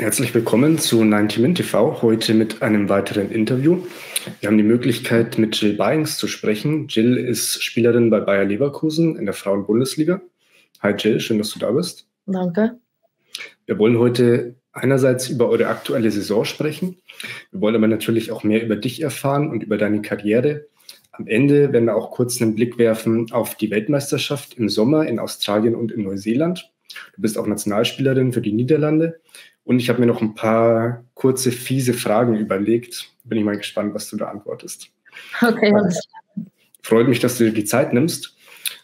Herzlich willkommen zu 90min TV, heute mit einem weiteren Interview. Wir haben die Möglichkeit, mit Jill Bayings zu sprechen. Jill ist Spielerin bei Bayer Leverkusen in der Frauen-Bundesliga. Hi Jill, schön, dass du da bist. Danke. Wir wollen heute einerseits über eure aktuelle Saison sprechen. Wir wollen aber natürlich auch mehr über dich erfahren und über deine Karriere. Am Ende werden wir auch kurz einen Blick werfen auf die Weltmeisterschaft im Sommer in Australien und in Neuseeland. Du bist auch Nationalspielerin für die Niederlande. Und ich habe mir noch ein paar kurze, fiese Fragen überlegt. Bin ich mal gespannt, was du da antwortest. Okay. Freut mich, dass du dir die Zeit nimmst.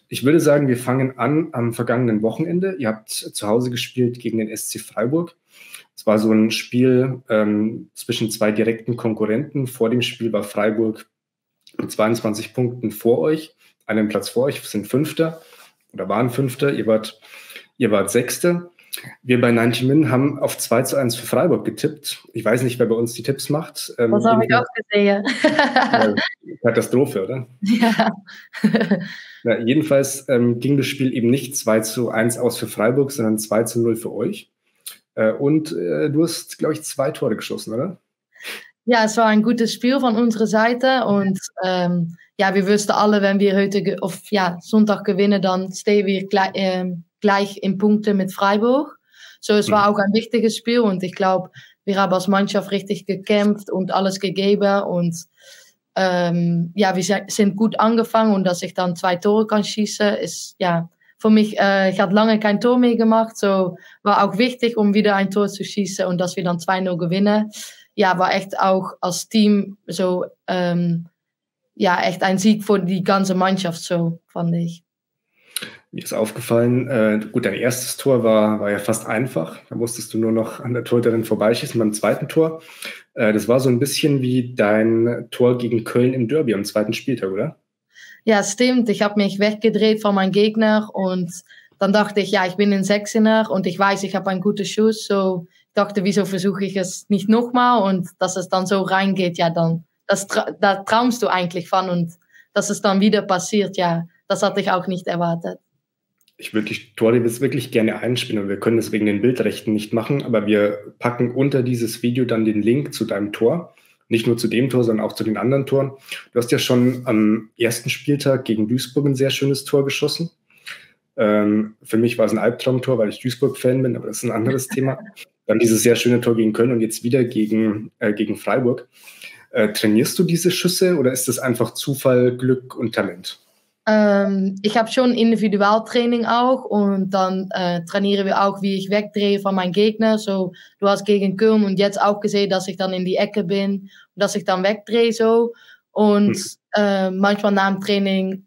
Ich würde sagen, wir fangen an am vergangenen Wochenende. Ihr habt zu Hause gespielt gegen den SC Freiburg. Es war so ein Spiel zwischen zwei direkten Konkurrenten. Vor dem Spiel war Freiburg mit 22 Punkten vor euch. Einen Platz vor euch, sind Fünfter oder waren Fünfter. Ihr wart Sechster. Wir bei 90min haben auf 2:1 für Freiburg getippt. Ich weiß nicht, wer bei uns die Tipps macht. Das habe ich auch gesehen. Katastrophe, oder? Ja. Na, jedenfalls ging das Spiel eben nicht 2:1 aus für Freiburg, sondern 2:0 für euch. Du hast, glaube ich, 2 Tore geschossen, oder? Ja, es war ein gutes Spiel von unserer Seite. Und ja, wir wussten alle, wenn wir heute Sonntag gewinnen, dann stehen wir gleich in Punkte mit Freiburg. So, es war auch ein wichtiges Spiel und ich glaube, wir haben als Mannschaft richtig gekämpft und alles gegeben und ja, wir sind gut angefangen und dass ich dann 2 Tore kann schießen, ist ja für mich, ich hatte lange kein Tor mehr gemacht, so war auch wichtig, um wieder ein Tor zu schießen und dass wir dann 2:0 gewinnen. Ja, war echt auch als Team so, ja, echt ein Sieg für die ganze Mannschaft, so fand ich. Mir ist aufgefallen, gut, dein erstes Tor war ja fast einfach. Da musstest du nur noch an der Torhüterin vorbeischießen beim zweiten Tor. Das war so ein bisschen wie dein Tor gegen Köln im Derby am zweiten Spieltag, oder? Ja, stimmt. Ich habe mich weggedreht von meinem Gegner und dann dachte ich, ja, ich bin ein Sechsiner und ich weiß, ich habe einen guten Schuss. So, ich dachte, wieso versuche ich es nicht nochmal? Und dass es dann so reingeht, ja, dann, da traumst du eigentlich von und dass es dann wieder passiert, ja, das hatte ich auch nicht erwartet. Ich würde die Tore jetzt wirklich gerne einspielen und wir können das wegen den Bildrechten nicht machen, aber wir packen unter dieses Video dann den Link zu deinem Tor. Nicht nur zu dem Tor, sondern auch zu den anderen Toren. Du hast ja schon am ersten Spieltag gegen Duisburg ein sehr schönes Tor geschossen. Für mich war es ein Albtraumtor, weil ich Duisburg-Fan bin, aber das ist ein anderes Thema. Dann dieses sehr schöne Tor gegen Köln und jetzt wieder gegen Freiburg. Trainierst du diese Schüsse oder ist das einfach Zufall, Glück und Talent? Ich habe schon Individualtraining auch und dann trainieren wir auch, wie ich wegdrehe von meinem Gegner. So, du hast gegen Köln und jetzt auch gesehen, dass ich dann in die Ecke bin und dass ich dann wegdrehe so. Und manchmal nach dem Training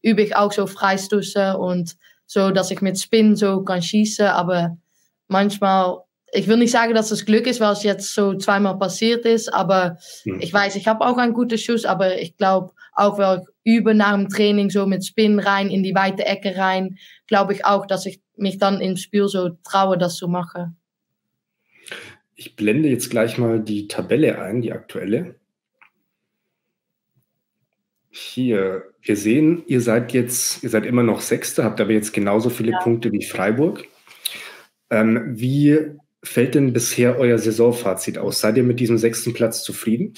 übe ich auch so Freistöße und so, dass ich mit Spin so kann schießen. Aber manchmal, ich will nicht sagen, dass es Glück ist, weil es jetzt so zweimal passiert ist. Aber ich weiß, ich habe auch einen guten Schuss, aber ich glaube auch, weil ich übe nach dem Training so mit Spin rein, in die weite Ecke rein, glaube ich auch, dass ich mich dann im Spiel so traue, das zu machen. Ich blende jetzt gleich mal die Tabelle ein, die aktuelle. Hier, wir sehen, ihr seid immer noch Sechster, habt aber jetzt genauso viele Punkte wie Freiburg. Wie fällt denn bisher euer Saisonfazit aus? Seid ihr mit diesem 6. Platz zufrieden?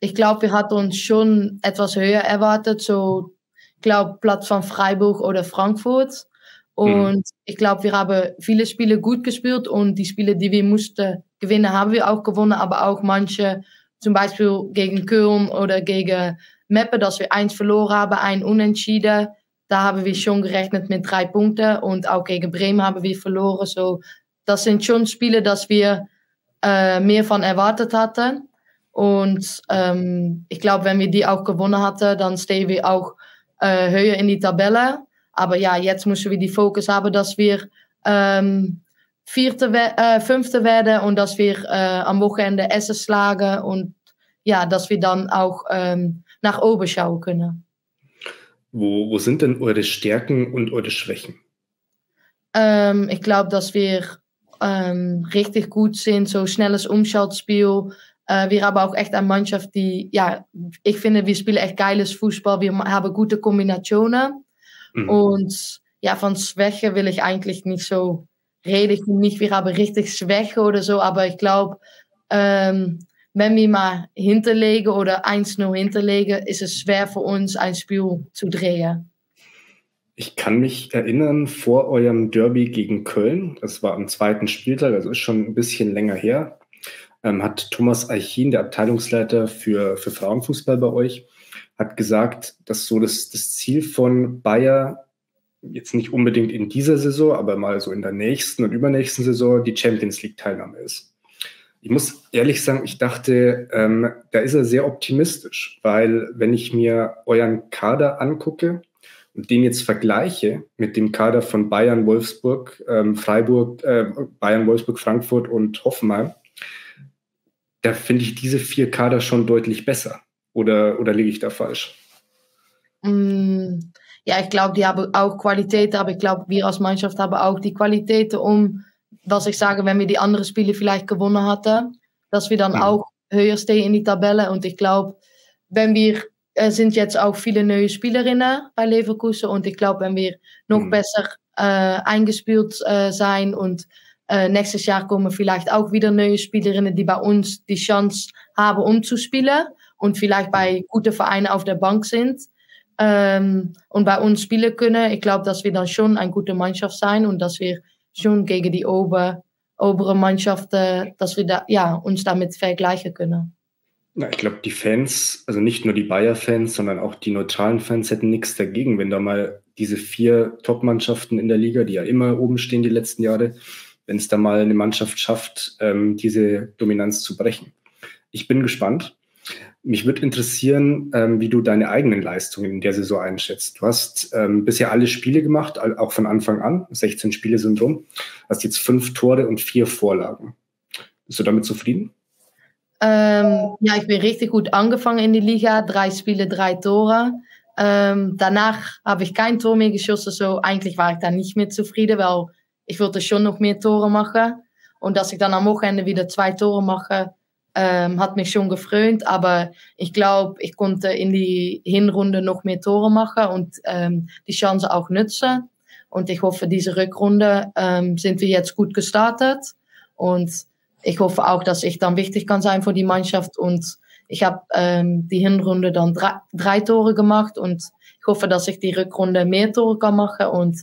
Ich glaube, wir hatten uns schon etwas höher erwartet, so, ich glaube, Platz von Freiburg oder Frankfurt. Und ich glaube, wir haben viele Spiele gut gespielt und die Spiele, die wir mussten gewinnen, haben wir auch gewonnen, aber auch manche, zum Beispiel gegen Köln oder gegen Meppen, dass wir 1 verloren haben, 1 unentschieden. Da haben wir schon gerechnet mit 3 Punkten und auch gegen Bremen haben wir verloren. So, das sind schon Spiele, dass wir mehr von erwartet hatten. Und ich glaube, wenn wir die auch gewonnen hatten, dann stehen wir auch höher in die Tabelle. Aber ja, jetzt müssen wir die Fokus haben, dass wir Fünfte werden und dass wir am Wochenende Essen schlagen und ja, dass wir dann auch nach oben schauen können. Wo sind denn eure Stärken und eure Schwächen? Ich glaube, dass wir richtig gut sind, so schnelles Umschaltspiel. Wir haben auch echt eine Mannschaft, die, ja, ich finde, wir spielen echt geiles Fußball. Wir haben gute Kombinationen. Und ja, von Schwäche will ich eigentlich nicht so rede ich nicht, wir haben richtig Schwäche oder so, aber ich glaube, wenn wir mal hinterlegen oder 1-0 hinterlegen, ist es schwer für uns, ein Spiel zu drehen. Ich kann mich erinnern, vor eurem Derby gegen Köln, das war am zweiten Spieltag, also ist schon ein bisschen länger her, hat Thomas Eichin, der Abteilungsleiter für Frauenfußball bei euch, hat gesagt, dass so das Ziel von Bayer jetzt nicht unbedingt in dieser Saison, aber mal so in der nächsten und übernächsten Saison die Champions League-Teilnahme ist. Ich muss ehrlich sagen, ich dachte, da ist er sehr optimistisch, weil wenn ich mir euren Kader angucke und den jetzt vergleiche mit dem Kader von Bayern, Wolfsburg, Freiburg, Bayern, Wolfsburg, Frankfurt und Hoffenheim, da finde ich diese vier Kader schon deutlich besser. Oder liege ich da falsch? Ja, ich glaube, die haben auch Qualitäten, aber ich glaube, wir als Mannschaft haben auch die Qualitäten, um, was ich sage, wenn wir die anderen Spiele vielleicht gewonnen hatten, dass wir dann auch höher stehen in die Tabelle. Und ich glaube, wenn wir, sind jetzt auch viele neue Spielerinnen bei Leverkusen und ich glaube, wenn wir noch besser eingespielt sein und nächstes Jahr kommen vielleicht auch wieder neue Spielerinnen, die bei uns die Chance haben, umzuspielen und vielleicht bei guten Vereinen auf der Bank sind und bei uns spielen können. Ich glaube, dass wir dann schon eine gute Mannschaft sein und dass wir schon gegen die obere Mannschaft, dass wir da, ja, uns damit vergleichen können. Ja, ich glaube, die Fans, also nicht nur die Bayer-Fans, sondern auch die neutralen Fans hätten nichts dagegen, wenn da mal diese vier Top-Mannschaften in der Liga, die ja immer oben stehen die letzten Jahre, wenn es da mal eine Mannschaft schafft, diese Dominanz zu brechen. Ich bin gespannt. Mich würde interessieren, wie du deine eigenen Leistungen in der Saison einschätzt. Du hast bisher alle Spiele gemacht, auch von Anfang an, 16 Spiele sind rum, hast jetzt 5 Tore und 4 Vorlagen. Bist du damit zufrieden? Ja, ich bin richtig gut angefangen in die Liga, 3 Spiele, 3 Tore. Danach habe ich kein Tor mehr geschossen, so eigentlich war ich da nicht mehr zufrieden, weil ich wollte schon noch mehr Tore machen. Und dass ich dann am Wochenende wieder 2 Tore mache, hat mich schon gefreut, aber ich glaube, ich konnte in die Hinrunde noch mehr Tore machen und die Chance auch nutzen. Und ich hoffe, diese Rückrunde sind wir jetzt gut gestartet. Und ich hoffe auch, dass ich dann wichtig kann sein für die Mannschaft. Und ich habe die Hinrunde dann 3 Tore gemacht und ich hoffe, dass ich die Rückrunde mehr Tore kann machen und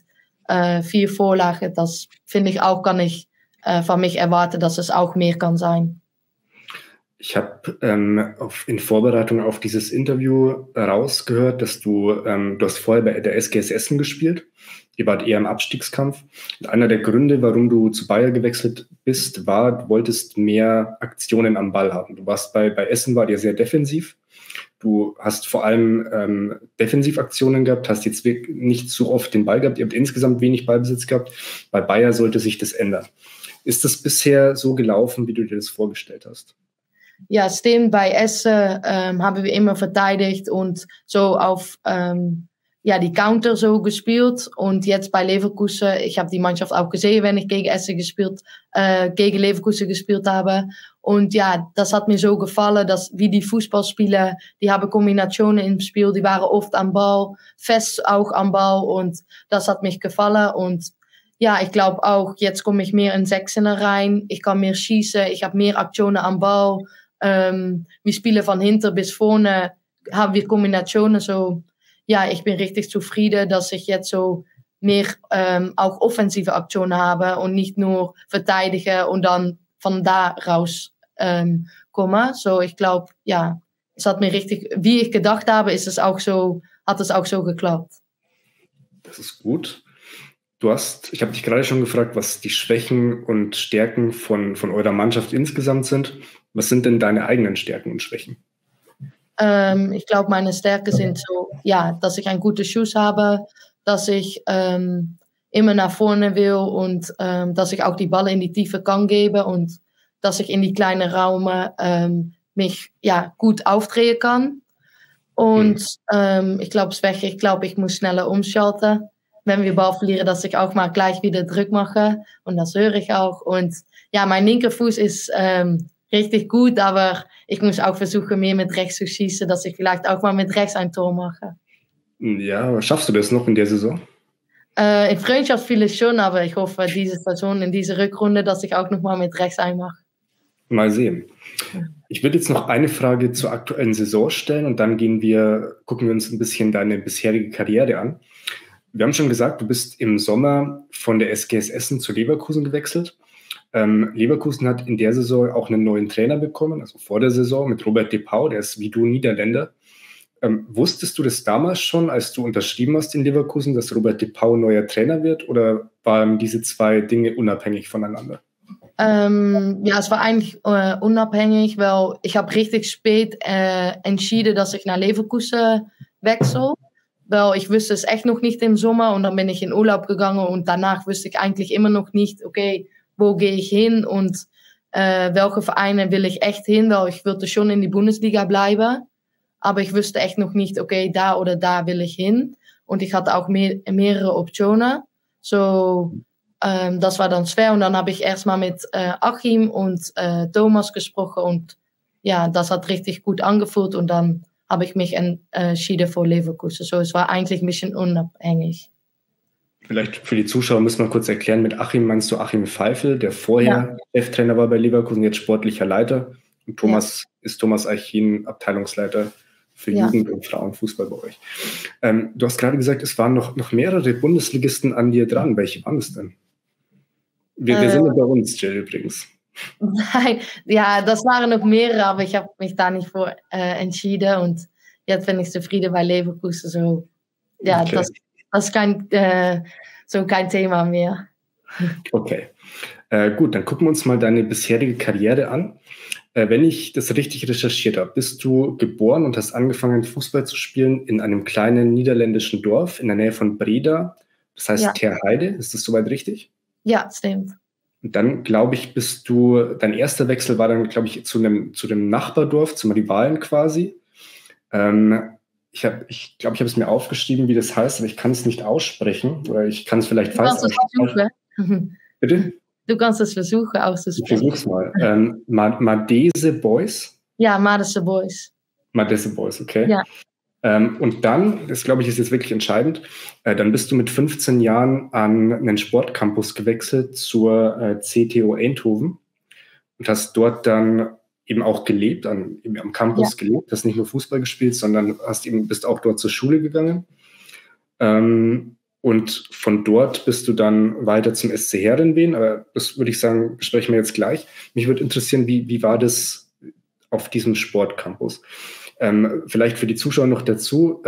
4 Vorlagen. Das finde ich auch, kann ich von mich erwarten, dass es auch mehr kann sein. Ich habe in Vorbereitung auf dieses Interview rausgehört, dass du hast vorher bei der SGS Essen gespielt. Ihr wart eher im Abstiegskampf. Und einer der Gründe, warum du zu Bayer gewechselt bist, war, du wolltest mehr Aktionen am Ball haben. Du warst bei Essen, war dir sehr defensiv. Du hast vor allem Defensivaktionen gehabt, hast jetzt nicht so oft den Ball gehabt. Ihr habt insgesamt wenig Ballbesitz gehabt. Bei Bayer sollte sich das ändern. Ist das bisher so gelaufen, wie du dir das vorgestellt hast? Ja, stimmt. Bei Essen haben wir immer verteidigt und so auf ja, die Counter so gespielt. Und jetzt bei Leverkusen, ich habe die Mannschaft auch gesehen, wenn ich gegen Essen gespielt, gegen Leverkusen gespielt habe. Und ja, das hat mir so gefallen, dass wie die Fußballspieler, die haben Kombinationen im Spiel, die waren oft am Ball, fest auch am Ball. Und das hat mich gefallen. Und ja, ich glaube auch, jetzt komme ich mehr in Sechsener rein. Ich kann mehr schießen, ich habe mehr Aktionen am Ball. Wir spielen von hinten bis vorne, haben wir Kombinationen so. Ja, ich bin richtig zufrieden, dass ich jetzt so mehr auch offensive Aktionen habe und nicht nur verteidigen und dann von da raus komme. So, ich glaube, ja, es hat mir richtig, wie ich gedacht habe, ist es auch so, hat es auch so geklappt. Das ist gut. Ich habe dich gerade schon gefragt, was die Schwächen und Stärken von eurer Mannschaft insgesamt sind. Was sind denn deine eigenen Stärken und Schwächen? Ich glaube, meine Stärken sind so, ja, dass ich einen guten Schuss habe, dass ich immer nach vorne will und dass ich auch die Bälle in die Tiefe kann geben und dass ich in die kleinen Räume mich ja, gut aufdrehen kann. Und ich glaube, Schwäche, ich muss schneller umschalten. Wenn wir Ball verlieren, dass ich auch mal gleich wieder Druck mache. Und das höre ich auch. Und ja, mein linker Fuß ist richtig gut, aber ich muss auch versuchen, mehr mit rechts zu schießen, dass ich vielleicht auch mal mit rechts ein Tor mache. Ja, aber schaffst du das noch in der Saison? In Freundschaft fiel es schon, aber ich hoffe, diese Saison, in dieser Rückrunde, dass ich auch nochmal mit rechts einmache. Mal sehen. Ich würde jetzt noch eine Frage zur aktuellen Saison stellen und dann gucken wir uns ein bisschen deine bisherige Karriere an. Wir haben schon gesagt, du bist im Sommer von der SGS Essen zu Leverkusen gewechselt. Leverkusen hat in der Saison auch einen neuen Trainer bekommen, also vor der Saison mit Robert De Pau, der ist wie du Niederländer. Wusstest du das damals schon, als du unterschrieben hast in Leverkusen, dass Robert De Pau neuer Trainer wird, oder waren diese zwei Dinge unabhängig voneinander? Ja, es war eigentlich unabhängig, weil ich habe richtig spät entschieden, dass ich nach Leverkusen wechsle. Weil ich wusste es echt noch nicht im Sommer und dann bin ich in Urlaub gegangen und danach wusste ich eigentlich immer noch nicht, okay, wo gehe ich hin und welche Vereine will ich echt hin, weil ich wollte schon in die Bundesliga bleiben, aber ich wusste echt noch nicht, okay, da oder da will ich hin und ich hatte auch mehrere Optionen, so das war dann schwer und dann habe ich erstmal mit Achim und Thomas gesprochen und ja, das hat richtig gut angefühlt und dann habe ich mich entschieden für Leverkusen. So, es war eigentlich ein bisschen unabhängig. Vielleicht für die Zuschauer müssen wir kurz erklären, mit Achim meinst du Achim Feifel, der vorher Cheftrainer war bei Leverkusen, jetzt sportlicher Leiter. Und Thomas ist Thomas Eichin, Abteilungsleiter für Jugend- und Frauenfußball bei euch. Du hast gerade gesagt, es waren noch mehrere Bundesligisten an dir dran. Welche waren es denn? Wir sind ja bei uns, Jill, übrigens. Nein, ja, das waren noch mehrere, aber ich habe mich da nicht für entschieden und jetzt bin ich zufrieden bei Leverkusen. So, ja, okay. Das ist kein Thema mehr. Okay, gut, dann gucken wir uns mal deine bisherige Karriere an. Wenn ich das richtig recherchiert habe, bist du geboren und hast angefangen, Fußball zu spielen in einem kleinen niederländischen Dorf in der Nähe von Breda, das heißt Ter Heide, ist das soweit richtig? Ja, stimmt. Und dann, glaube ich, dein erster Wechsel war dann, glaube ich, zu dem Nachbardorf, zum Rivalen quasi. Ich glaube, ich habe es mir aufgeschrieben, wie das heißt, aber ich kann es nicht aussprechen. Oder ich kann es vielleicht falsch aussprechen. Bitte? Du kannst es versuchen auszusprechen. Ich versuche es mal. Madese Boys? Ja, Madese Boys. Madese Boys, okay. Ja. Und dann, das glaube ich ist jetzt wirklich entscheidend, dann bist du mit 15 Jahren an einen Sportcampus gewechselt zur CTO Eindhoven und hast dort dann eben auch gelebt, am Campus gelebt, hast nicht nur Fußball gespielt, sondern bist auch dort zur Schule gegangen. Und von dort bist du dann weiter zum SC Heerenveen, aber das würde ich sagen, besprechen wir jetzt gleich. Mich würde interessieren, wie war das auf diesem Sportcampus? Vielleicht für die Zuschauer noch dazu,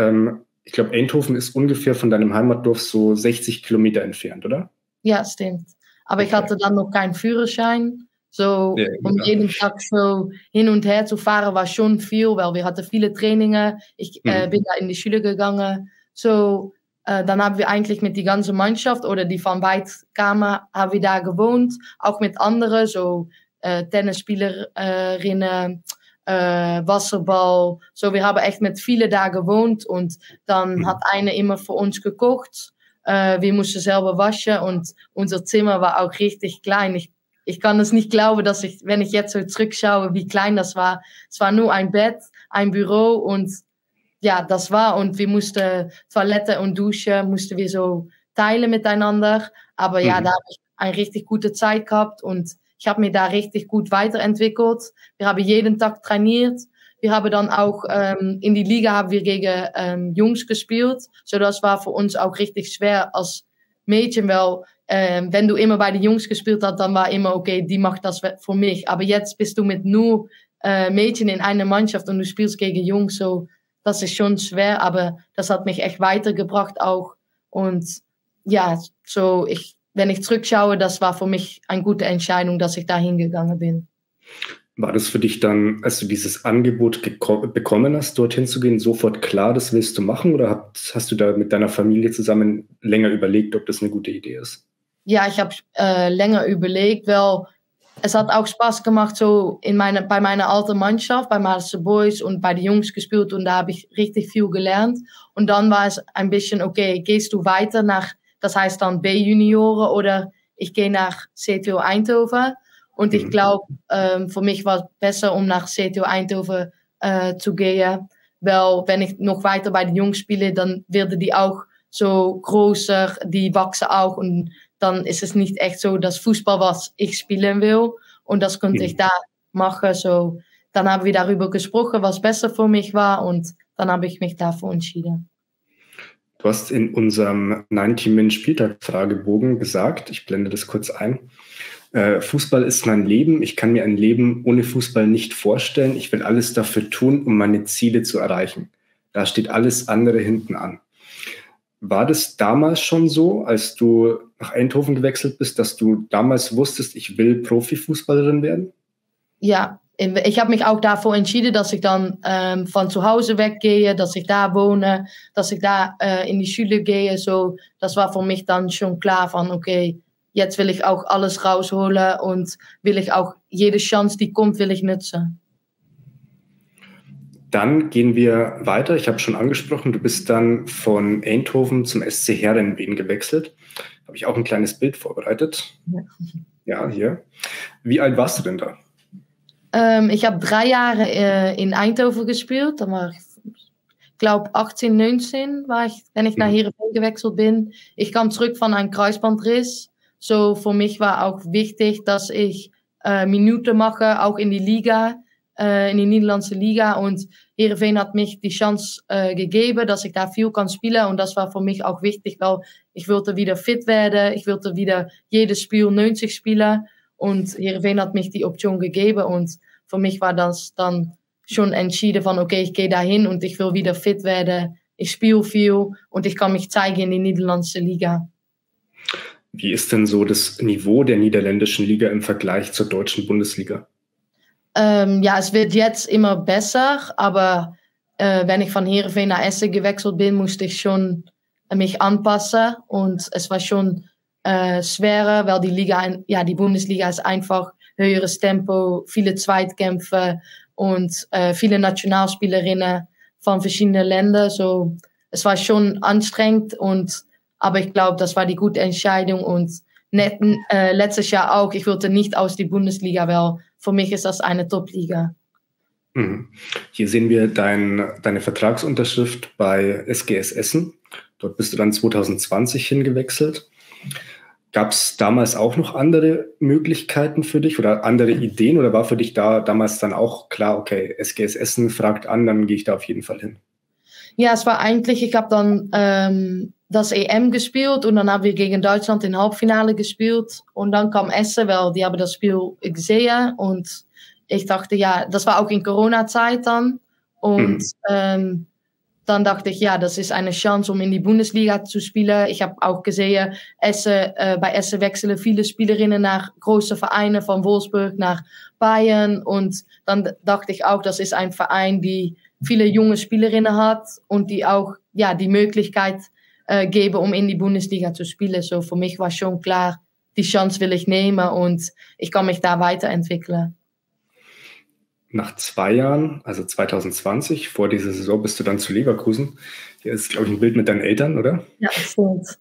ich glaube, Eindhoven ist ungefähr von deinem Heimatdorf so 60 Kilometer entfernt, oder? Ja, stimmt. Aber ich hatte dann noch keinen Führerschein. So, um jeden Tag so hin und her zu fahren, war schon viel, weil wir hatten viele Trainings. Ich bin da in die Schule gegangen. So, dann haben wir eigentlich mit der ganzen Mannschaft oder die von weit kamen, haben wir da gewohnt. Auch mit anderen, so Tennisspielerinnen, Wasserball. So, wir haben echt mit vielen da gewohnt und dann hat eine immer für uns gekocht. Wir mussten selber waschen und unser Zimmer war auch richtig klein. Ich kann es nicht glauben, dass wenn ich jetzt so zurückschaue, wie klein das war. Es war nur ein Bett, ein Büro und ja, das war. Und wir mussten Toilette und Dusche mussten wir so teilen miteinander. Aber ja, da habe ich eine richtig gute Zeit gehabt und ich habe mich da richtig gut weiterentwickelt. Wir haben jeden Tag trainiert. Wir haben dann auch in die Liga haben wir gegen Jungs gespielt. So, das war für uns auch richtig schwer als Mädchen, weil wenn du immer bei den Jungs gespielt hast, dann war immer, okay, die macht das für mich. Aber jetzt bist du mit nur Mädchen in einer Mannschaft und du spielst gegen Jungs. So, das ist schon schwer, aber das hat mich echt weitergebracht auch. Und ja, so wenn ich zurückschaue, das war für mich eine gute Entscheidung, dass ich da hingegangen bin. War das für dich dann, als du dieses Angebot bekommen hast, dorthin zu gehen, sofort klar, das willst du machen? Oder hast du da mit deiner Familie zusammen länger überlegt, ob das eine gute Idee ist? Ja, ich habe länger überlegt, weil es hat auch Spaß gemacht, so bei meiner alten Mannschaft, bei Madese Boys und bei den Jungs gespielt. Und da habe ich richtig viel gelernt. Und dann war es ein bisschen, okay, gehst du weiter nach, das heißt dann B-Junioren oder ich gehe nach CTO Eindhoven. Und ich glaube, für mich war es besser, um nach CTO Eindhoven zu gehen. Weil wenn ich noch weiter bei den Jungs spiele, dann werden die auch so größer, die wachsen auch. Und dann ist es nicht echt so das Fußball, was ich spielen will. Und das konnte ich da machen. So, dann haben wir darüber gesprochen, was besser für mich war. Und dann habe ich mich dafür entschieden. Du hast in unserem 90min-Spieltag-Fragebogen gesagt, ich blende das kurz ein, Fußball ist mein Leben, ich kann mir ein Leben ohne Fußball nicht vorstellen, ich will alles dafür tun, um meine Ziele zu erreichen. Da steht alles andere hinten an. War das damals schon so, als du nach Eindhoven gewechselt bist, dass du damals wusstest, ich will Profifußballerin werden? Ja, ich habe mich auch davor entschieden, dass ich dann von zu Hause weggehe, dass ich da wohne, dass ich da in die Schule gehe. So, das war für mich dann schon klar von, okay, jetzt will ich auch alles rausholen und will ich auch jede Chance, die kommt, will ich nutzen. Dann gehen wir weiter. Ich habe schon angesprochen, du bist dann von Eindhoven zum SC Heerenveen gewechselt. Habe ich auch ein kleines Bild vorbereitet. Ja, hier. Wie alt warst du denn da? Ich habe 3 Jahre in Eindhoven gespielt. Dann war ich, glaube 18, 19, war ich, wenn ich nach Heerenveen gewechselt bin. Ich kam zurück von einem Kreuzbandriss. So, für mich war auch wichtig, dass ich Minuten mache, auch in die Liga, in die niederländische Liga. Und Heerenveen hat mich die Chance gegeben, dass ich da viel kann spielen. Und das war für mich auch wichtig, weil ich wollte wieder fit werden. Ich wollte wieder jedes Spiel 90 spielen. Und Heerenveen hat mich die Option gegeben und für mich war das dann schon entschieden von, okay, ich gehe dahin und ich will wieder fit werden, ich spiele viel und ich kann mich zeigen in die niederländische Liga. Wie ist denn so das Niveau der niederländischen Liga im Vergleich zur deutschen Bundesliga? Ja, es wird jetzt immer besser, aber wenn ich von Heerenveen nach Essen gewechselt bin, musste ich schon mich anpassen und es war schon schwerer, weil die Liga, ja, die Bundesliga ist einfach höheres Tempo, viele Zweitkämpfe und viele Nationalspielerinnen von verschiedenen Ländern. So, es war schon anstrengend, und, aber ich glaube, das war die gute Entscheidung. Und letztes Jahr auch, ich wollte nicht aus der Bundesliga, weil für mich ist das eine Top-Liga. Hier sehen wir deine Vertragsunterschrift bei SGS Essen. Dort bist du dann 2020 hingewechselt. Gab es damals auch noch andere Möglichkeiten für dich oder andere Ideen, oder war für dich da damals dann auch klar, okay, SGS Essen fragt an, dann gehe ich da auf jeden Fall hin? Ja, es war eigentlich, ich habe dann das EM gespielt und dann haben wir gegen Deutschland im Halbfinale gespielt und dann kam Essen, weil die haben das Spiel gesehen und ich dachte, ja, das war auch in Corona-Zeit dann und dann dachte ich, ja, das ist eine Chance, um in die Bundesliga zu spielen. Ich habe auch gesehen, Essen, bei Essen wechseln viele Spielerinnen nach große Vereine, von Wolfsburg nach Bayern. Und dann dachte ich auch, das ist ein Verein, die viele junge Spielerinnen hat und die auch, ja, die Möglichkeit geben, um in die Bundesliga zu spielen. So, für mich war schon klar, die Chance will ich nehmen und ich kann mich da weiterentwickeln. Nach 2 Jahren, also 2020, vor dieser Saison, bist du dann zu Leverkusen. Hier ist, glaube ich, ein Bild mit deinen Eltern, oder? Ja, stimmt.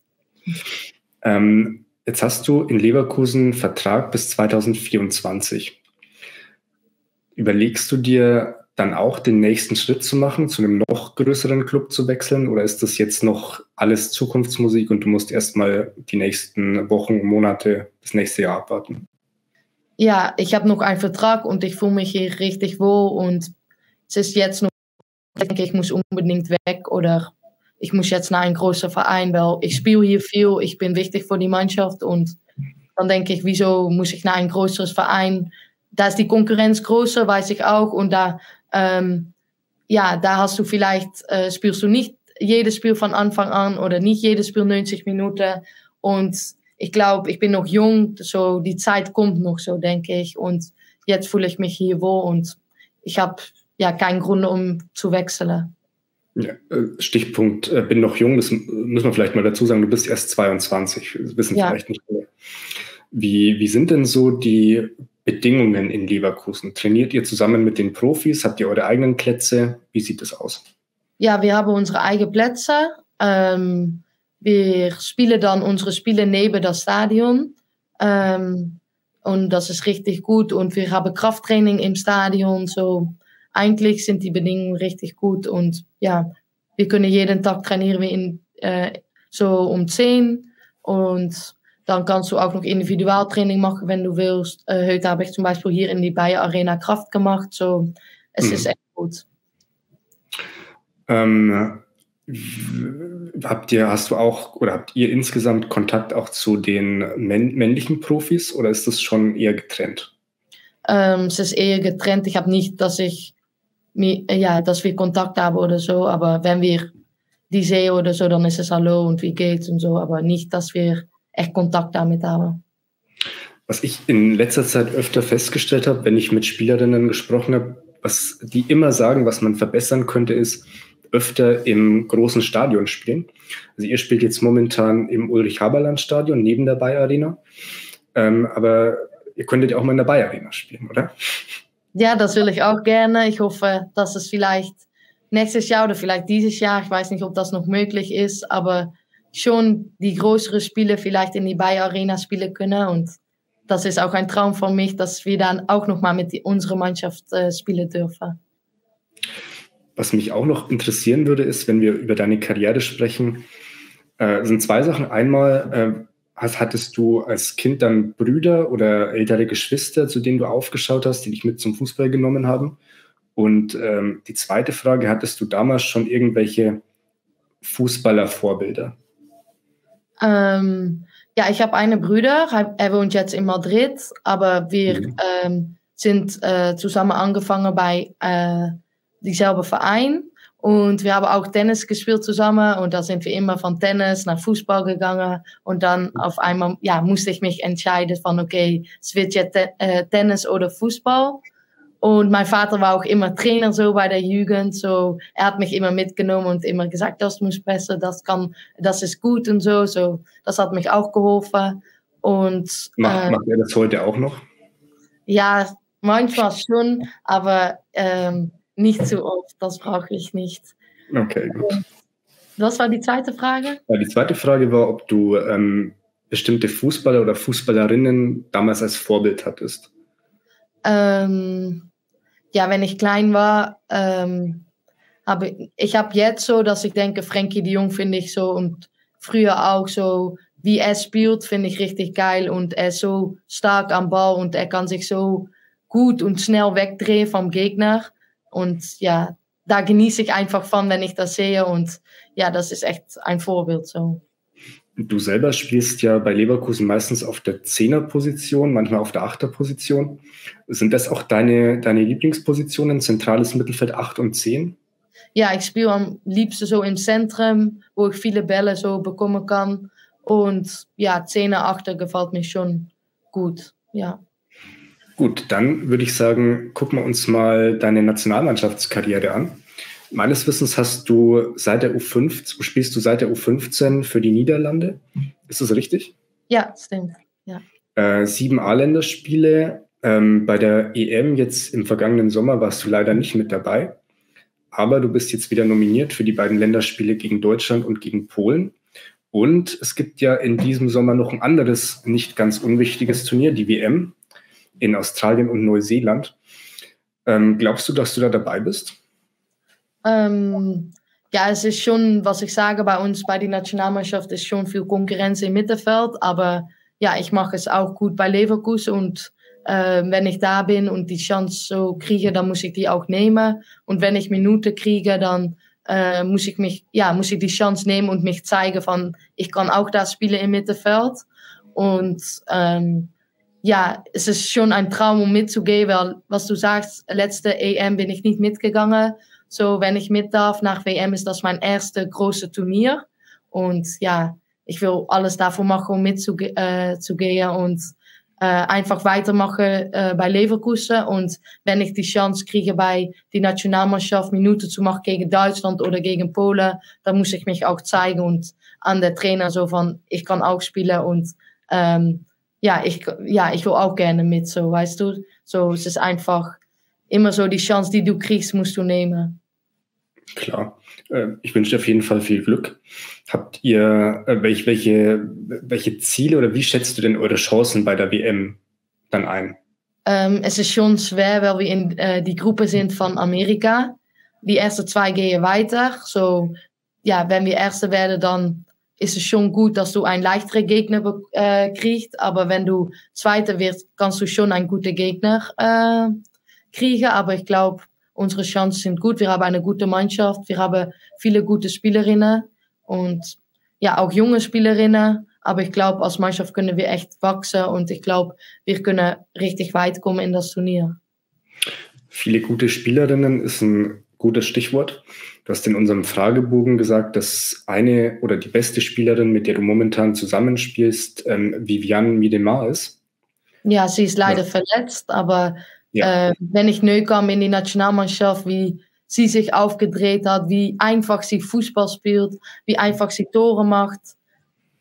Jetzt hast du in Leverkusen einen Vertrag bis 2024. Überlegst du dir dann auch, den nächsten Schritt zu machen, zu einem noch größeren Club zu wechseln? Oder ist das jetzt noch alles Zukunftsmusik und du musst erstmal die nächsten Wochen, Monate, das nächste Jahr abwarten? Ja, ich habe noch einen Vertrag und ich fühle mich hier richtig wohl und es ist jetzt noch, ich denke, ich muss unbedingt weg oder ich muss jetzt nach einem großen Verein, weil ich spiele hier viel, ich bin wichtig für die Mannschaft und dann denke ich, wieso muss ich nach einem größeren Verein, da ist die Konkurrenz größer, weiß ich auch, und da, ja, da hast du vielleicht, spielst du nicht jedes Spiel von Anfang an oder nicht jedes Spiel 90 Minuten und ich glaube, ich bin noch jung, so die Zeit kommt noch, so denke ich. Und jetzt fühle ich mich hier wohl und ich habe ja keinen Grund, um zu wechseln. Ja, Stichpunkt, bin noch jung, das müssen wir vielleicht mal dazu sagen, du bist erst 22, das wissen vielleicht nicht mehr. Wie sind denn so die Bedingungen in Leverkusen? Trainiert ihr zusammen mit den Profis? Habt ihr eure eigenen Plätze? Wie sieht das aus? Ja, wir haben unsere eigenen Plätze. Wir spielen dann unsere Spiele neben das Stadion. Und das ist richtig gut. Und wir haben Krafttraining im Stadion. So, eigentlich sind die Bedingungen richtig gut. Und ja, wir können jeden Tag trainieren wie zo om 10. Und dann kannst du auch noch Individualtraining machen, wenn du willst. Heute habe ich zum Beispiel hier in die Bayer Arena Kraft gemacht. So, es ist echt gut. Habt ihr insgesamt Kontakt auch zu den männlichen Profis oder ist das schon eher getrennt? Es ist eher getrennt. Ich habe nicht, dass wir Kontakt haben oder so, aber wenn wir die sehen oder so, dann ist es Hallo und wie geht's und so, aber nicht, dass wir echt Kontakt damit haben. Was ich in letzter Zeit öfter festgestellt habe, wenn ich mit Spielerinnen gesprochen habe, was die immer sagen, was man verbessern könnte, ist öfter im großen Stadion spielen. Also ihr spielt jetzt momentan im Ulrich-Haberland-Stadion neben der Bayer Arena, aber ihr könntet ja auch mal in der Bayer Arena spielen, oder? Ja, das will ich auch gerne. Ich hoffe, dass es vielleicht nächstes Jahr oder vielleicht dieses Jahr, ich weiß nicht, ob das noch möglich ist, aber schon die größeren Spiele vielleicht in die Bayer Arena spielen können. Und das ist auch ein Traum von mich, dass wir dann auch nochmal mit unserer Mannschaft spielen dürfen. Was mich auch noch interessieren würde, ist, wenn wir über deine Karriere sprechen, sind zwei Sachen. Einmal, hattest du als Kind dann Brüder oder ältere Geschwister, zu denen du aufgeschaut hast, die dich mit zum Fußball genommen haben? Und die zweite Frage, hattest du damals schon irgendwelche Fußballervorbilder? Ja, ich habe einen Bruder, er wohnt jetzt in Madrid, aber wir sind zusammen angefangen bei dieselben Verein und wir haben auch Tennis gespielt zusammen und da sind wir immer von Tennis nach Fußball gegangen und dann auf einmal musste ich mich entscheiden von okay, es wird jetzt Tennis oder Fußball und mein Vater war auch immer Trainer so bei der Jugend, so er hat mich immer mitgenommen und immer gesagt, das muss besser, das ist gut und so, das hat mich auch geholfen und macht er das heute auch noch? Ja, manchmal schon, aber nicht so oft, das brauche ich nicht. Okay, gut. Was war die zweite Frage? Ja, die zweite Frage war, ob du bestimmte Fußballer oder Fußballerinnen damals als Vorbild hattest. Wenn ich klein war, habe ich jetzt so, dass ich denke, Frenkie de Jong finde ich so und früher auch so, wie er spielt, finde ich richtig geil und er ist so stark am Ball und er kann sich so gut und schnell wegdrehen vom Gegner. Und ja, da genieße ich einfach von, wenn ich das sehe. Und ja, das ist echt ein Vorbild so. Du selber spielst ja bei Leverkusen meistens auf der 10er-Position, manchmal auf der 8er-Position. Sind das auch deine Lieblingspositionen, zentrales Mittelfeld 8 und 10? Ja, ich spiele am liebsten so im Zentrum, wo ich viele Bälle so bekommen kann. Und ja, 10er, 8er gefällt mir schon gut, ja. Gut, dann würde ich sagen, gucken wir uns mal deine Nationalmannschaftskarriere an. Meines Wissens spielst du seit der U15 für die Niederlande. Ist das richtig? Ja, stimmt. Ja. 7 A-Länderspiele. Bei der EM jetzt im vergangenen Sommer warst du leider nicht mit dabei. Aber du bist jetzt wieder nominiert für die beiden Länderspiele gegen Deutschland und gegen Polen. Und es gibt ja in diesem Sommer noch ein anderes, nicht ganz unwichtiges Turnier, die WM. In Australien und Neuseeland. Glaubst du, dass du da dabei bist? Ja, es ist schon, was ich sage, bei uns, bei der Nationalmannschaft ist schon viel Konkurrenz im Mittelfeld, aber ja, ich mache es auch gut bei Leverkusen und wenn ich da bin und die Chance so kriege, dann muss ich die auch nehmen und wenn ich Minuten kriege, dann muss ich die Chance nehmen und mich zeigen von, ich kann auch da spielen im Mittelfeld und ja, es ist schon ein Traum, um mitzugehen, weil, was du sagst, letzte EM bin ich nicht mitgegangen. So, wenn ich mit darf, nach WM ist das mein erstes großes Turnier. Und ja, ich will alles dafür machen, um mitzugehen und einfach weitermachen bei Leverkusen. Und wenn ich die Chance kriege, bei der Nationalmannschaft Minuten zu machen gegen Deutschland oder gegen Polen, dann muss ich mich auch zeigen und an der Trainer so von, ich kann auch spielen und ich will auch gerne mit, so, weißt du? So, es ist einfach immer so, die Chance, die du kriegst, musst du nehmen. Klar. Ich wünsche dir auf jeden Fall viel Glück. Habt ihr welche Ziele oder wie schätzt du denn eure Chancen bei der WM dann ein? Es ist schon schwer, weil wir in die Gruppe sind von Amerika. Die ersten 2 gehen weiter. So, ja, wenn wir Erste werden, dann ist es schon gut, dass du einen leichteren Gegner kriegst. Aber wenn du Zweiter wirst, kannst du schon einen guten Gegner kriegen. Aber ich glaube, unsere Chancen sind gut. Wir haben eine gute Mannschaft. Wir haben viele gute Spielerinnen und ja, auch junge Spielerinnen. Aber ich glaube, als Mannschaft können wir echt wachsen. Und ich glaube, wir können richtig weit kommen in das Turnier. Viele gute Spielerinnen ist ein gutes Stichwort. Du hast in unserem Fragebogen gesagt, dass eine oder die beste Spielerin, mit der du momentan zusammenspielst, Vivianne Miedema ist. Ja, sie ist leider verletzt, aber ja. Wenn ich neu kam in die Nationalmannschaft, wie sie sich aufgedreht hat, wie einfach sie Fußball spielt, wie einfach sie Tore macht,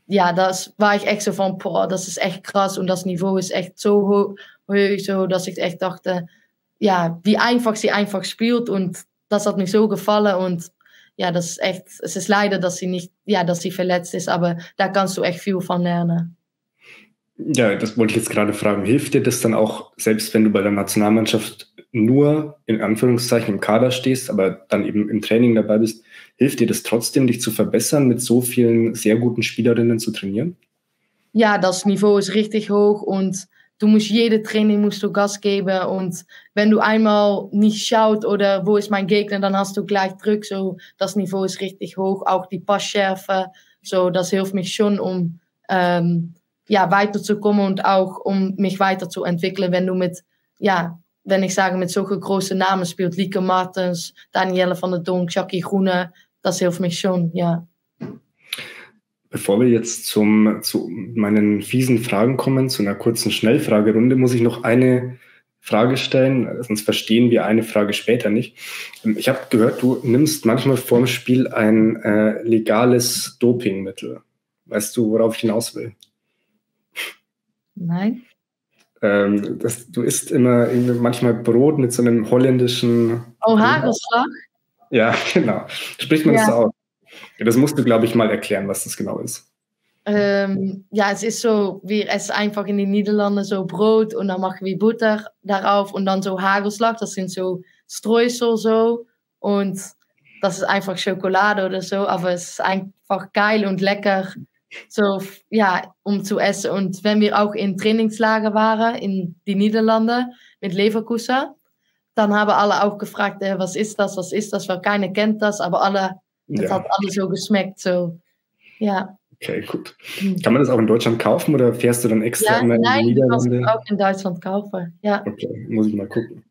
ja, das war ich echt so von, boah, das ist echt krass und das Niveau ist echt so hoch, so, dass ich echt dachte, ja, wie einfach sie einfach spielt und das hat mir so gefallen und ja, das ist echt, es ist leider, dass sie nicht, ja, dass sie verletzt ist, aber da kannst du echt viel von lernen. Ja, das wollte ich jetzt gerade fragen. Hilft dir das dann auch, selbst wenn du bei der Nationalmannschaft nur in Anführungszeichen im Kader stehst, aber dann eben im Training dabei bist, hilft dir das trotzdem, dich zu verbessern, mit so vielen sehr guten Spielerinnen zu trainieren? Ja, das Niveau ist richtig hoch und du musst jede Training musst du Gas geben und wenn du einmal nicht schaut oder wo ist mein Gegner, dann hast du gleich Druck. So, das Niveau ist richtig hoch, auch die Passschärfe. So, das hilft mich schon, um ja, weiterzukommen und auch um mich weiterzuentwickeln. Wenn du mit, ja, wenn ich sage, mit solchen großen Namen spielt, Lieke Martens, Daniela van der Donk, Jackie Groene, das hilft mich schon, ja. Bevor wir jetzt zu meinen fiesen Fragen kommen, zu einer kurzen Schnellfragerunde, muss ich noch eine Frage stellen, sonst verstehen wir eine Frage später nicht. Ich habe gehört, du nimmst manchmal vorm Spiel ein legales Dopingmittel. Weißt du, worauf ich hinaus will? Nein. Du isst immer manchmal Brot mit so einem holländischen... Oh, Hagelslag? Ja, genau. Spricht man das aus? Das musst du, glaube ich, mal erklären, was das genau ist. Ja, es ist so, wir essen einfach in den Niederlanden so Brot und dann machen wir Butter darauf und dann so Hagelslag, das sind so Streusel so und das ist einfach Schokolade oder so, aber es ist einfach geil und lecker, so, ja, um zu essen. Und wenn wir auch in Trainingslager waren in die Niederlanden mit Leverkusen, dann haben alle auch gefragt, was ist das, weil keiner kennt das, aber alle... Das hat alles so geschmeckt, so, ja. Okay, gut. Kann man das auch in Deutschland kaufen oder fährst du dann extra immer in die Niederlande? Nein, ich kann auch in Deutschland kaufen, ja. Okay, muss ich mal gucken.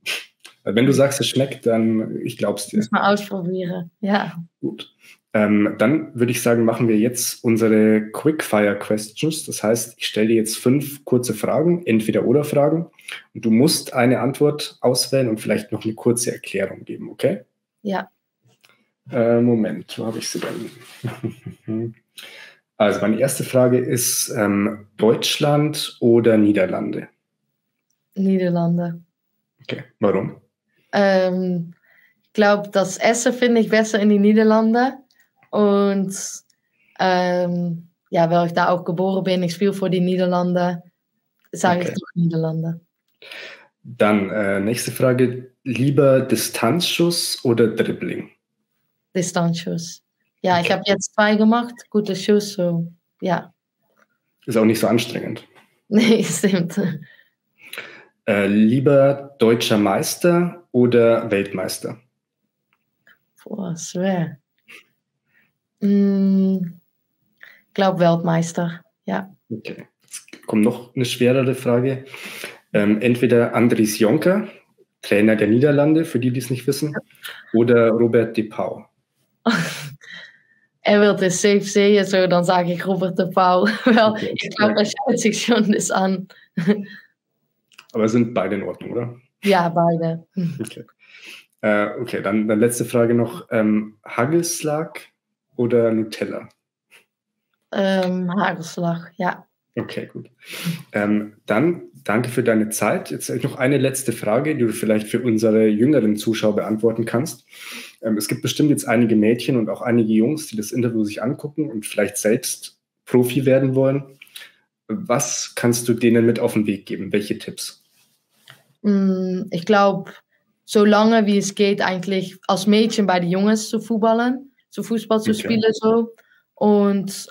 Wenn du sagst, es schmeckt, dann, ich glaub's dir. Muss mal ausprobieren, ja. Gut. Dann würde ich sagen, machen wir jetzt unsere Quickfire-Questions. Das heißt, ich stelle dir jetzt 5 kurze Fragen, Entweder-Oder-Fragen. Und du musst eine Antwort auswählen und vielleicht noch eine kurze Erklärung geben, okay? Ja. Moment, wo habe ich sie denn? Also meine erste Frage ist Deutschland oder Niederlande? Niederlande. Okay, warum? Ich glaube, das Essen finde ich besser in die Niederlande. Und ja, weil ich da auch geboren bin, ich spiele für die Niederlande, sage ich doch Niederlande. Dann nächste Frage, lieber Distanzschuss oder Dribbling? Distanzschuss. Ja, ich habe jetzt 2 gemacht. Guter Schuss, so, ja. Ist auch nicht so anstrengend. Nee, stimmt. Lieber deutscher Meister oder Weltmeister? Boah, schwer. Ich glaube Weltmeister, ja. Okay. Jetzt kommt noch eine schwerere Frage. Entweder Andries Jonker, Trainer der Niederlande, für die, die es nicht wissen, oder Robert De Pau? Er wird es safe sehen, so, dann sage ich Robert De Pau. Okay, ich glaube, er schaut sich schon das an. Aber sind beide in Ordnung, oder? Ja, beide. Okay, okay, dann letzte Frage noch. Hagelslag oder Nutella? Hagelslag, ja. Okay, gut. Dann danke für deine Zeit. Jetzt noch eine letzte Frage, die du vielleicht für unsere jüngeren Zuschauer beantworten kannst. Es gibt bestimmt jetzt einige Mädchen und auch einige Jungs, die das Interview sich angucken und vielleicht selbst Profi werden wollen. Was kannst du denen mit auf den Weg geben? Welche Tipps? Ich glaube, so lange wie es geht, eigentlich als Mädchen bei den Jungs zu Fußball zu spielen. So. und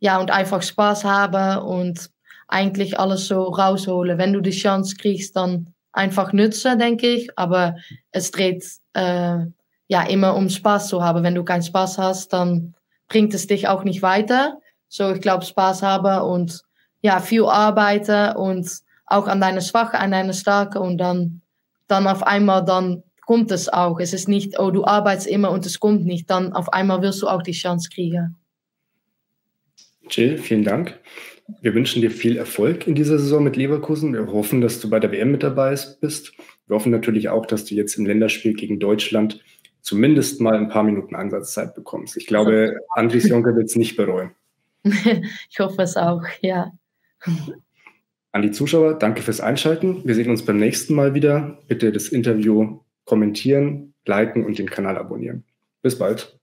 ja, und einfach Spaß haben und eigentlich alles so rausholen. Wenn du die Chance kriegst, dann einfach nutzen, denke ich. Aber es dreht ja immer um Spaß zu haben. Wenn du keinen Spaß hast, dann bringt es dich auch nicht weiter. So, ich glaube, Spaß haben und ja, viel arbeiten und auch an deine Schwache, an deine Starke und dann auf einmal, dann kommt es auch. Es ist nicht, oh, du arbeitest immer und es kommt nicht. Dann auf einmal wirst du auch die Chance kriegen. Jill, vielen Dank. Wir wünschen dir viel Erfolg in dieser Saison mit Leverkusen. Wir hoffen, dass du bei der WM mit dabei bist. Wir hoffen natürlich auch, dass du jetzt im Länderspiel gegen Deutschland zumindest mal ein paar Minuten Einsatzdauer bekommst. Ich glaube, Andries Jonker wird es nicht bereuen. Ich hoffe es auch, ja. An die Zuschauer, danke fürs Einschalten. Wir sehen uns beim nächsten Mal wieder. Bitte das Interview kommentieren, liken und den Kanal abonnieren. Bis bald.